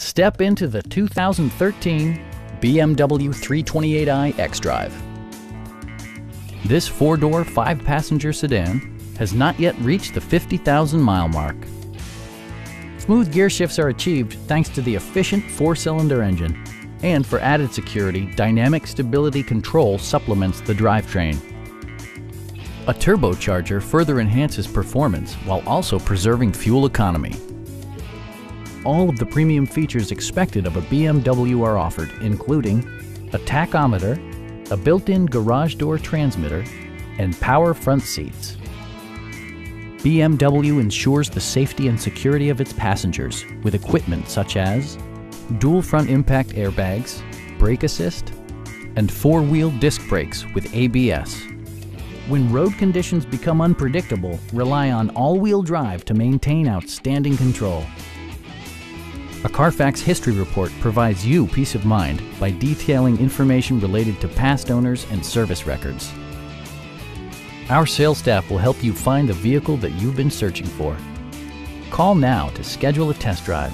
Step into the 2013 BMW 328i xDrive. This four-door, five-passenger sedan has not yet reached the 50,000-mile mark. Smooth gear shifts are achieved thanks to the efficient four-cylinder engine, and for added security, dynamic stability control supplements the drivetrain. A turbocharger further enhances performance while also preserving fuel economy. All of the premium features expected of a BMW are offered, including a tachometer, a built-in garage door transmitter, and power front seats. BMW ensures the safety and security of its passengers with equipment such as dual front impact airbags, brake assist, and four-wheel disc brakes with ABS. When road conditions become unpredictable, rely on all-wheel drive to maintain outstanding control. A Carfax history report provides you peace of mind by detailing information related to past owners and service records. Our sales staff will help you find the vehicle that you've been searching for. Call now to schedule a test drive.